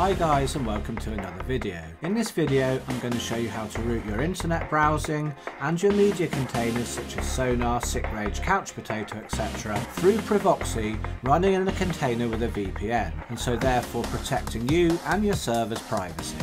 Hi guys, and welcome to another video. In this video I'm going to show you how to route your internet browsing and your media containers such as Sonarr, SickRage, Couch Potato, etc. through Privoxy running in a container with a VPN, and so therefore protecting you and your server's privacy.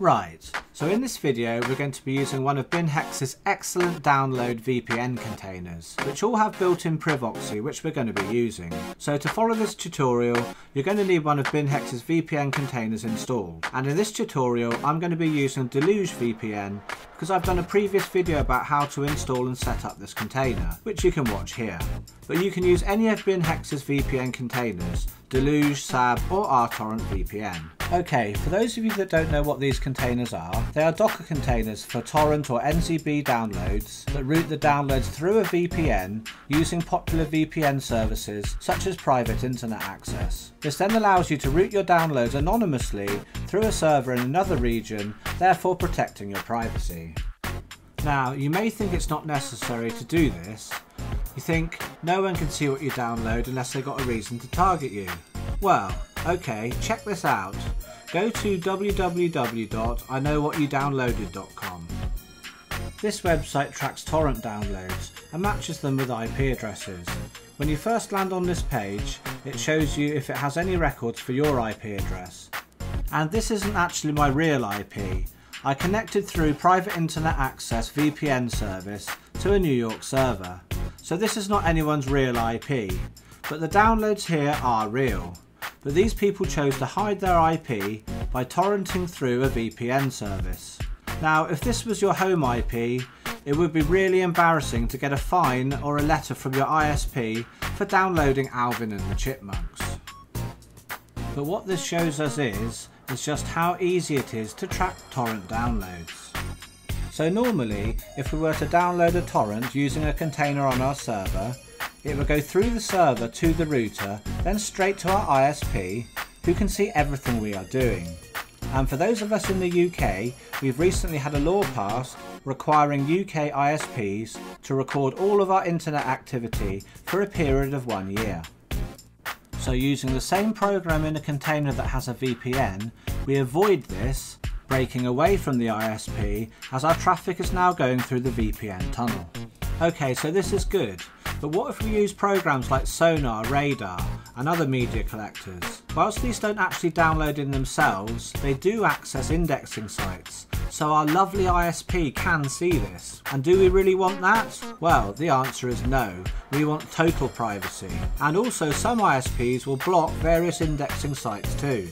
Right, so in this video we're going to be using one of BinHex's excellent download VPN containers, which all have built-in Privoxy, which we're going to be using. So to follow this tutorial, you're going to need one of BinHex's VPN containers installed. And in this tutorial, I'm going to be using Deluge VPN because I've done a previous video about how to install and set up this container, which you can watch here. But you can use any of BinHex's VPN containers, Deluge, SAB or RTorrent VPN. Okay, for those of you that don't know what these containers are, they are Docker containers for torrent or nzb downloads that route the downloads through a VPN using popular VPN services such as Private Internet Access. This then allows you to route your downloads anonymously through a server in another region, therefore protecting your privacy. Now, you may think it's not necessary to do this. You think, no one can see what you download unless they've got a reason to target you. Well, okay, check this out. Go to www.iknowwhatyoudownloaded.com. This website tracks torrent downloads and matches them with IP addresses. When you first land on this page, it shows you if it has any records for your IP address. And this isn't actually my real IP. I connected through Private Internet Access VPN service to a New York server. So this is not anyone's real IP, but the downloads here are real. But these people chose to hide their IP by torrenting through a VPN service. Now, if this was your home IP, it would be really embarrassing to get a fine or a letter from your ISP for downloading Alvin and the Chipmunks. But what this shows us is just how easy it is to track torrent downloads. So normally, if we were to download a torrent using a container on our server, it would go through the server to the router, then straight to our ISP, who can see everything we are doing. And for those of us in the UK, we've recently had a law passed requiring UK ISPs to record all of our internet activity for a period of 1 year. So using the same program in a container that has a VPN, we avoid this, breaking away from the ISP, as our traffic is now going through the VPN tunnel. Okay, so this is good, but what if we use programs like Sonarr, Radarr and other media collectors? Whilst these don't actually download in themselves, they do access indexing sites, so our lovely ISP can see this. And do we really want that? Well, the answer is no. We want total privacy. And also some ISPs will block various indexing sites too.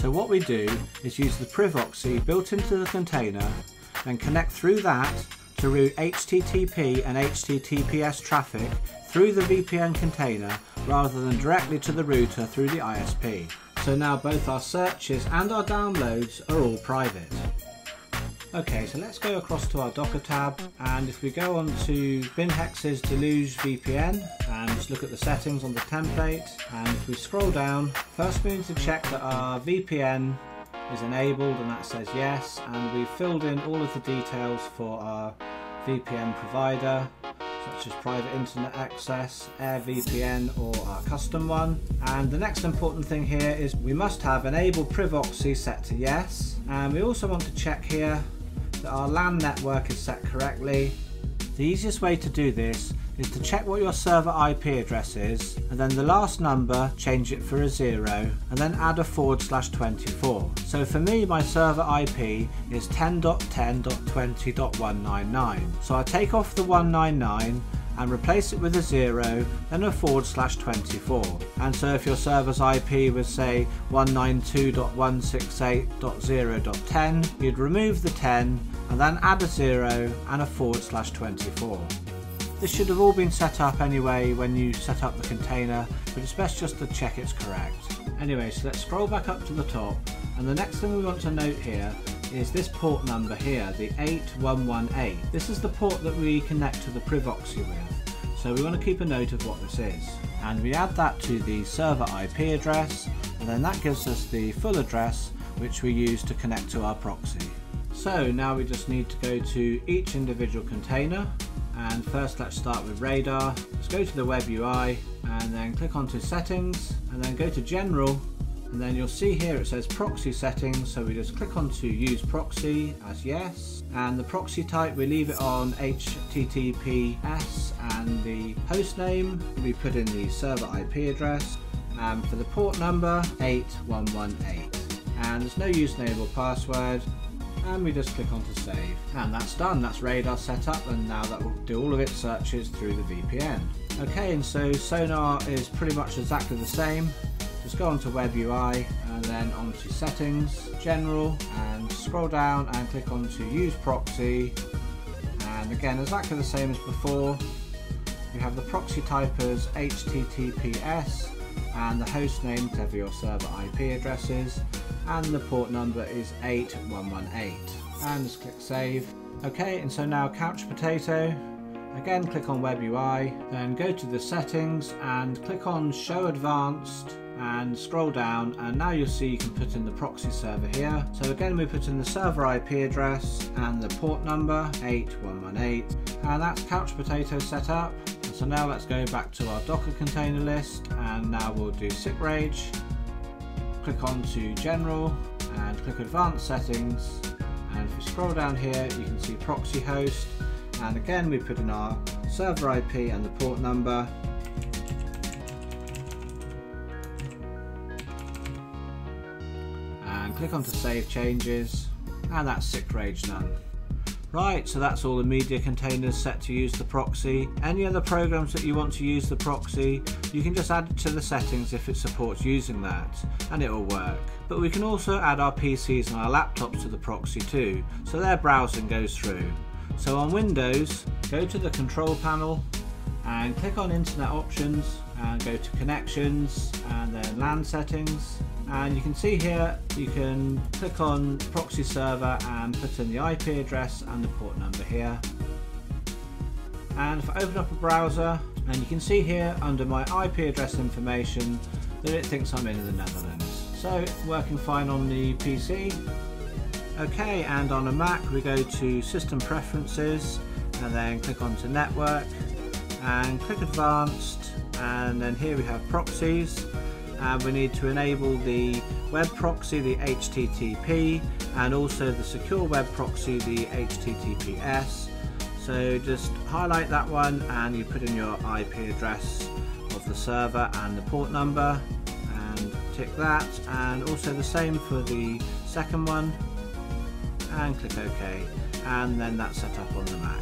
So what we do is use the Privoxy built into the container, then connect through that to route HTTP and HTTPS traffic through the VPN container rather than directly to the router through the ISP. So now both our searches and our downloads are all private. Okay, so let's go across to our Docker tab, and if we go on to BinHex's Deluge VPN and just look at the settings on the template, and if we scroll down, first we need to check that our VPN is enabled, and that says yes, and we've filled in all of the details for our VPN provider, such as Private Internet Access, AirVPN or our custom one. And the next important thing here is we must have enabled Privoxy set to yes, and we also want to check here that our LAN network is set correctly. The easiest way to do this is to check what your server IP address is, and then the last number, change it for a 0, and then add a /24. So for me, my server IP is 10.10.20.199. So I take off the 199 and replace it with a 0, then a /24. And so if your server's IP was, say, 192.168.0.10, you'd remove the 10 and then add a 0 and a /24. This should have all been set up anyway when you set up the container, but it's best just to check it's correct. Anyway, so let's scroll back up to the top, and the next thing we want to note here is this port number here, the 8118. This is the port that we connect to the Privoxy with. So we want to keep a note of what this is, and we add that to the server IP address, and then that gives us the full address which we use to connect to our proxy. So now we just need to go to each individual container, and first let's start with Radarr. Let's go to the web UI and then click onto settings and then go to general, and then you'll see here it says proxy settings, so we just click onto use proxy as yes, and the proxy type we leave it on HTTPS, and the host name we put in the server IP address, and for the port number 8118, and there's no username or password, and we just click on to save, and that's done. That's Radarr set up, and now that will do all of its searches through the VPN. Okay, and so Sonarr is pretty much exactly the same. Just go onto web UI and then onto settings, general, and scroll down and click onto use proxy, and again exactly the same as before. You have the proxy type as HTTPS, and the host name to your server IP addresses, and the port number is 8118, and just click save. Okay, and so now Couch Potato, again click on web UI, then go to the settings and click on show advanced and scroll down, and now you'll see you can put in the proxy server here. So again we put in the server IP address and the port number 8118, and that's Couch Potato set up. So now let's go back to our Docker container list, and now we'll do SickRage. Click on to general and click advanced settings, and if you scroll down here you can see proxy host, and again we put in our server IP and the port number, and click on to save changes, and that's SickRage done. Right, so that's all the media containers set to use the proxy. Any other programs that you want to use the proxy, you can just add it to the settings if it supports using that, and it will work. But we can also add our PCs and our laptops to the proxy too, so their browsing goes through. So on Windows, go to the control panel and click on Internet Options, and go to Connections and then LAN Settings, and you can see here you can click on proxy server and put in the IP address and the port number here. And if I open up a browser, and you can see here under my IP address information that it thinks I'm in the Netherlands. So working fine on the PC. Okay, and on a Mac we go to System Preferences and then click onto Network and click Advanced, and then here we have Proxies, and we need to enable the web proxy, the HTTP, and also the secure web proxy, the HTTPS. So just highlight that one, and you put in your IP address of the server and the port number, and tick that, and also the same for the second one, and click OK, and then that's set up on the Mac.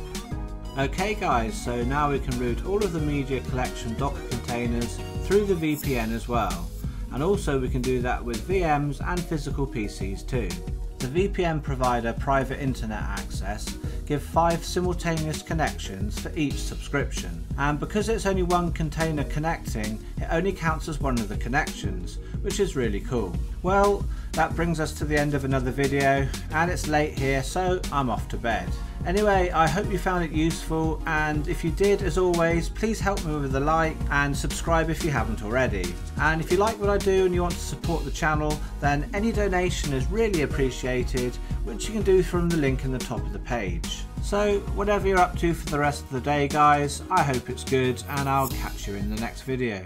Okay guys, so now we can route all of the media collection Docker containers through the VPN as well, and also we can do that with VMs and physical PCs too. The VPN provider Private Internet Access give 5 simultaneous connections for each subscription, and because it's only one container connecting, it only counts as one of the connections, which is really cool. Well, that brings us to the end of another video, and it's late here, so I'm off to bed. Anyway, I hope you found it useful, and if you did, as always, please help me with a like and subscribe if you haven't already. And if you like what I do and you want to support the channel, then any donation is really appreciated, which you can do from the link in the top of the page. So whatever you're up to for the rest of the day guys, I hope it's good, and I'll catch you in the next video.